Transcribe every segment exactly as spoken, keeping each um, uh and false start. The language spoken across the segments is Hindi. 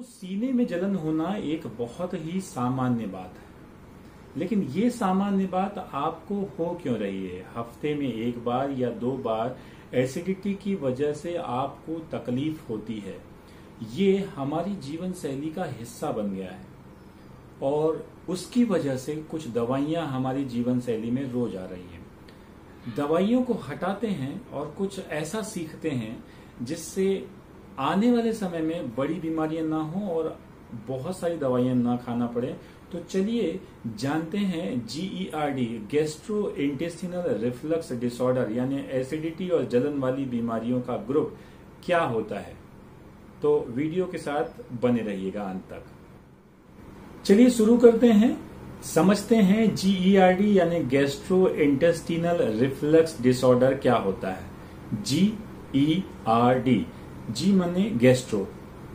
दोस्तों, सीने में जलन होना एक बहुत ही सामान्य बात है, लेकिन ये सामान्य बात आपको हो क्यों रही है? हफ्ते में एक बार या दो बार एसिडिटी की वजह से आपको तकलीफ होती है। ये हमारी जीवन शैली का हिस्सा बन गया है और उसकी वजह से कुछ दवाइयां हमारी जीवन शैली में रोज आ रही हैं। दवाइयों को हटाते हैं और कुछ ऐसा सीखते हैं जिससे आने वाले समय में बड़ी बीमारियां ना हो और बहुत सारी दवाइयां ना खाना पड़े। तो चलिए जानते हैं G E R D, gastro intestinal reflux disorder, यानी एसिडिटी और जलन वाली बीमारियों का ग्रुप क्या होता है। तो वीडियो के साथ बने रहिएगा अंत तक। चलिए शुरू करते हैं, समझते हैं जी ई आर डी यानी गैस्ट्रो इंटेस्टिनल रिफ्लक्स डिसऑर्डर क्या होता है। जी ई आर डी, जी माने गैस्ट्रो,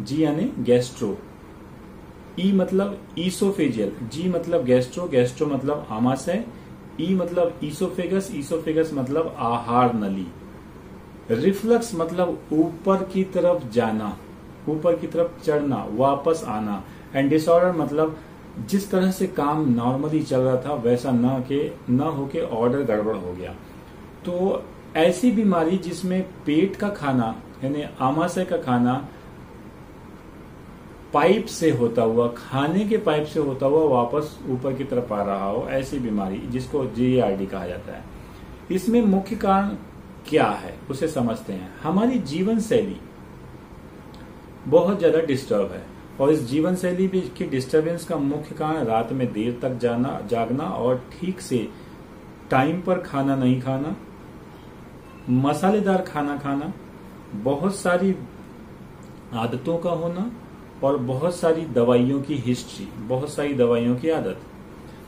जी यानी गैस्ट्रो, ई मतलब ईसोफेजियल, जी मतलब गैस्ट्रो, गैस्ट्रो मतलब आमाशय, ई मतलब ईसोफेगस, ईसोफेगस मतलब आहार नली, रिफ्लक्स मतलब ऊपर की तरफ जाना, ऊपर की तरफ चढ़ना, वापस आना, एंड डिसऑर्डर मतलब जिस तरह से काम नॉर्मली चल रहा था वैसा ना के ना होके ऑर्डर गड़बड़ हो गया। तो ऐसी बीमारी जिसमें पेट का खाना यानी आमाशय का खाना पाइप से होता हुआ, खाने के पाइप से होता हुआ वापस ऊपर की तरफ आ रहा हो, ऐसी बीमारी जिसको जी ई आर डी कहा जाता है। इसमें मुख्य कारण क्या है उसे समझते हैं। हमारी जीवन शैली बहुत ज्यादा डिस्टर्ब है और इस जीवन शैली की डिस्टर्बेंस का मुख्य कारण रात में देर तक जाना जागना और ठीक से टाइम पर खाना नहीं खाना, मसालेदार खाना खाना, बहुत सारी आदतों का होना और बहुत सारी दवाइयों की हिस्ट्री, बहुत सारी दवाइयों की आदत।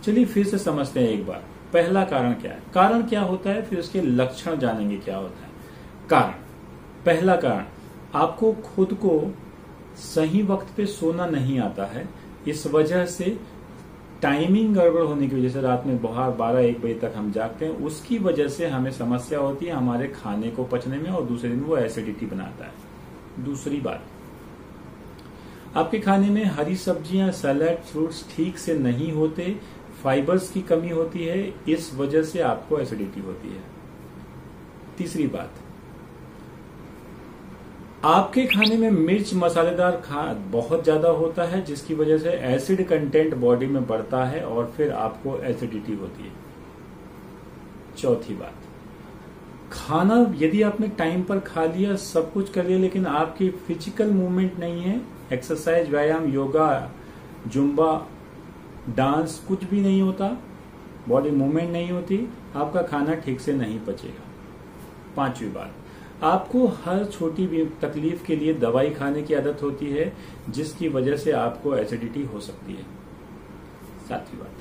चलिए फिर से समझते हैं एक बार, पहला कारण क्या है, कारण क्या होता है, फिर उसके लक्षण जानेंगे क्या होता है। कारण, पहला कारण, आपको खुद को सही वक्त पे सोना नहीं आता है। इस वजह से टाइमिंग गड़बड़ होने की वजह से रात में बाहर बारह एक बजे तक हम जागते हैं, उसकी वजह से हमें समस्या होती है हमारे खाने को पचने में और दूसरे दिन वो एसिडिटी बनाता है। दूसरी बात, आपके खाने में हरी सब्जियां, सलाद, फ्रूट्स ठीक से नहीं होते, फाइबर्स की कमी होती है, इस वजह से आपको एसिडिटी होती है। तीसरी बात, आपके खाने में मिर्च मसालेदार खा बहुत ज्यादा होता है जिसकी वजह से एसिड कंटेंट बॉडी में बढ़ता है और फिर आपको एसिडिटी होती है। चौथी बात, खाना यदि आपने टाइम पर खा लिया, सब कुछ कर लिया, लेकिन आपकी फिजिकल मूवमेंट नहीं है, एक्सरसाइज, व्यायाम, योगा, जुम्बा, डांस, कुछ भी नहीं होता, बॉडी मूवमेंट नहीं होती, आपका खाना ठीक से नहीं पचेगा। पांचवी बात, आपको हर छोटी तकलीफ के लिए दवाई खाने की आदत होती है जिसकी वजह से आपको एसिडिटी हो सकती है। सातवीं बात,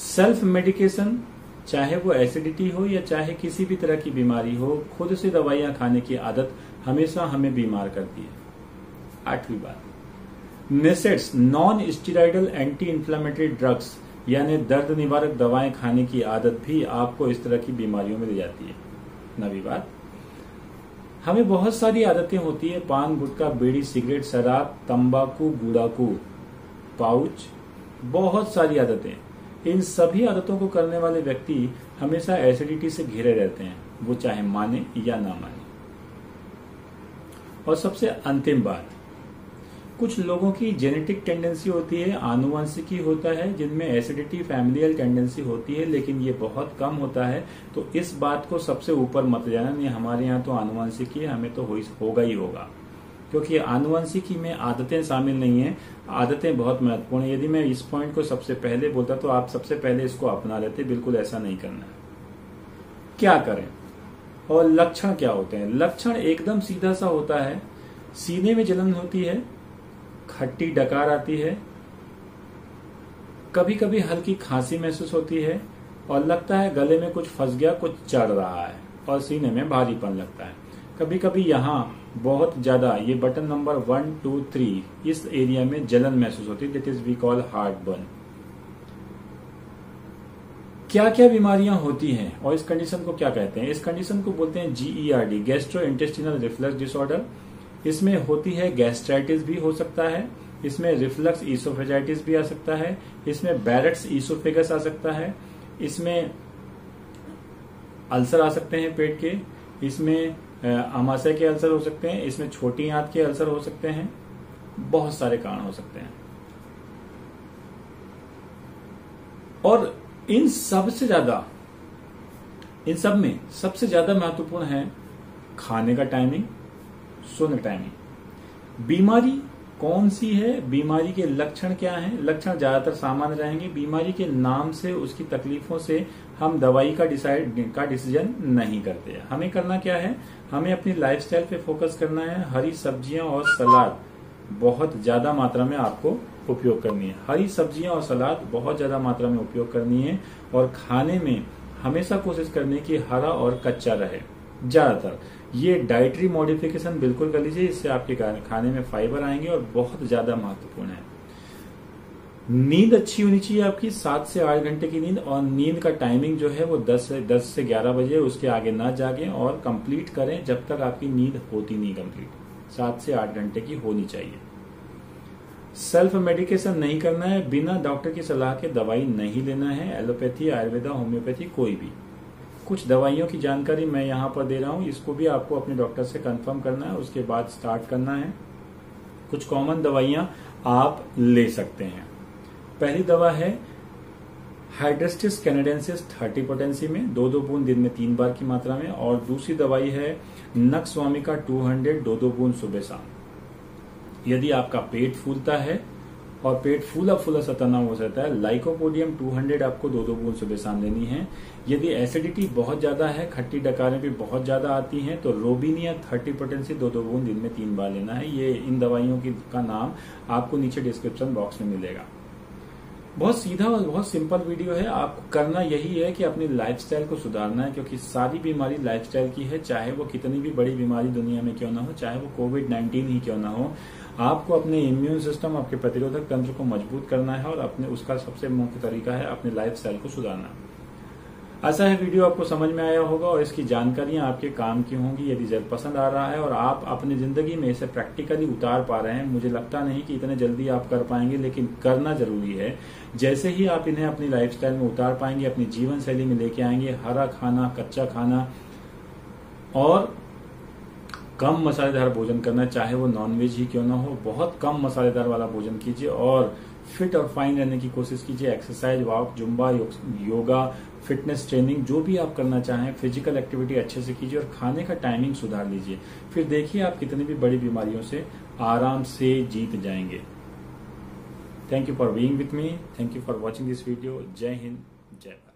सेल्फ मेडिकेशन, चाहे वो एसिडिटी हो या चाहे किसी भी तरह की बीमारी हो, खुद से दवाइयां खाने की आदत हमेशा हमें बीमार करती है। आठवीं बात, NSAIDs, non steroidal anti inflammatory drugs यानी दर्द निवारक दवाएं खाने की आदत भी आपको इस तरह की बीमारियों में ले जाती है। नवी बात, हमें बहुत सारी आदतें होती है, पान, गुटखा, बीड़ी, सिगरेट, शराब, तंबाकू, गुड़ाकू, पाउच, बहुत सारी आदतें। इन सभी आदतों को करने वाले व्यक्ति हमेशा एसिडिटी से घिरे रहते हैं, वो चाहे माने या ना माने। और सबसे अंतिम बात, कुछ लोगों की जेनेटिक टेंडेंसी होती है, आनुवंशिकी होता है, जिनमें एसिडिटी फैमिलियल टेंडेंसी होती है, लेकिन ये बहुत कम होता है। तो इस बात को सबसे ऊपर मत जाना, नहीं हमारे यहाँ तो आनुवंशिकी है, हमें तो होगा ही होगा, क्योंकि आनुवंशिकी में आदतें शामिल नहीं है। आदतें बहुत महत्वपूर्ण है, यदि मैं इस पॉइंट को सबसे पहले बोलता तो आप सबसे पहले इसको अपना लेते, बिल्कुल ऐसा नहीं करना है। क्या करें और लक्षण क्या होते हैं? लक्षण एकदम सीधा सा होता है, सीने में जलन होती है, खट्टी डकार आती है, कभी कभी हल्की खांसी महसूस होती है और लगता है गले में कुछ फंस गया, कुछ चढ़ रहा है, और सीने में भारीपन लगता है। कभी कभी यहाँ बहुत ज्यादा, ये button number one two three इस एरिया में जलन महसूस होती है, that is we call heartburn. क्या क्या बीमारियां होती हैं और इस कंडीशन को क्या कहते हैं? इस कंडीशन को बोलते हैं G E R D, gastro intestinal reflux disorder. इसमें होती है गैस्ट्राइटिस भी हो सकता है, इसमें रिफ्लक्स ईसोफेजाइटिस भी आ सकता है, इसमें बैरेट्स ईसोफेगस आ सकता है, इसमें अल्सर आ सकते हैं पेट के, इसमें आमाशय के अल्सर हो सकते हैं, इसमें छोटी आंत के अल्सर हो सकते हैं, बहुत सारे कारण हो सकते हैं। और इन सबसे ज्यादा इन सब में सबसे ज्यादा महत्वपूर्ण है खाने का टाइमिंग, सोने का टाइमिंग। बीमारी कौन सी है, बीमारी के लक्षण क्या हैं, लक्षण ज्यादातर सामान्य रहेंगे। बीमारी के नाम से, उसकी तकलीफों से हम दवाई का डिसाइड का डिसीजन नहीं करते हैं। हमें करना क्या है, हमें अपनी लाइफस्टाइल पे फोकस करना है। हरी सब्जियां और सलाद बहुत ज्यादा मात्रा में आपको उपयोग करनी है, हरी सब्जियां और सलाद बहुत ज्यादा मात्रा में उपयोग करनी है। और खाने में हमेशा कोशिश करनी है कि हरा और कच्चा रहे ज्यादातर। ये डाइटरी मॉडिफिकेशन बिल्कुल कर लीजिए, इससे आपके खाने में फाइबर आएंगे और बहुत ज्यादा महत्वपूर्ण है। नींद अच्छी होनी चाहिए आपकी, सात से आठ घंटे की नींद, और नींद का टाइमिंग जो है वो दस से दस से ग्यारह बजे, उसके आगे ना जागे और कंप्लीट करें जब तक आपकी नींद होती नहीं कंप्लीट। सात से आठ घंटे की होनी चाहिए। सेल्फ मेडिकेशन नहीं करना है, बिना डॉक्टर की सलाह के दवाई नहीं लेना है। एलोपैथी, आयुर्वेदा, होम्योपैथी, कोई भी। कुछ दवाइयों की जानकारी मैं यहाँ पर दे रहा हूँ, इसको भी आपको अपने डॉक्टर से कंफर्म करना है, उसके बाद स्टार्ट करना है। कुछ कॉमन दवाइयाँ आप ले सकते हैं। पहली दवा है हाइड्रास्टिस कैनेडेंसिस थर्टी पोटेंसी में, दो दो बूंद दिन में तीन बार की मात्रा में। और दूसरी दवाई है नक्स वोमिका टू हंड्रेड, दो दो बूंद सुबह शाम। यदि आपका पेट फूलता है और पेट फूला फूला सा तनाव हो जाता है, लाइकोपोडियम टू हंड्रेड आपको दो दो बूंद सुबह शाम लेनी है। यदि एसिडिटी बहुत ज्यादा है, खट्टी डकारें भी बहुत ज्यादा आती हैं, तो रोबिनिया थर्टी पोटेंसी दो दो बूंद दिन में तीन बार लेना है। ये इन दवाइयों की का नाम आपको नीचे डिस्क्रिप्शन बॉक्स में मिलेगा। बहुत सीधा और बहुत सिंपल वीडियो है, आपको करना यही है कि अपनी लाइफस्टाइल को सुधारना है, क्योंकि सारी बीमारी लाइफस्टाइल की है, चाहे वो कितनी भी बड़ी बीमारी दुनिया में क्यों ना हो, चाहे वो कोविड नाइन्टीन ही क्यों ना हो। आपको अपने इम्यून सिस्टम, आपके प्रतिरोधक तंत्र को मजबूत करना है, और अपने उसका सबसे मुख्य तरीका है अपने लाइफस्टाइल को सुधारना। आशा है वीडियो आपको समझ में आया होगा और इसकी जानकारियां आपके काम की होंगी। यदि जल्द पसंद आ रहा है और आप अपनी जिंदगी में इसे प्रैक्टिकली उतार पा रहे हैं, मुझे लगता नहीं कि इतने जल्दी आप कर पाएंगे, लेकिन करना जरूरी है। जैसे ही आप इन्हें अपनी लाइफस्टाइल में उतार पाएंगे, अपनी जीवन शैली में लेके आएंगे, हरा खाना, कच्चा खाना और कम मसालेदार भोजन करना, चाहे वो नॉनवेज ही क्यों ना हो, बहुत कम मसालेदार वाला भोजन कीजिए और फिट और फाइन रहने की कोशिश कीजिए। Exercise, walk, Zumba, yoga, fitness training, जो भी आप करना चाहें, फिजिकल एक्टिविटी अच्छे से कीजिए और खाने का टाइमिंग सुधार लीजिए। फिर देखिए आप कितनी भी बड़ी बीमारियों से आराम से जीत जाएंगे। Thank you for being with me, thank you for watching this video. जय हिंद, जय भारत।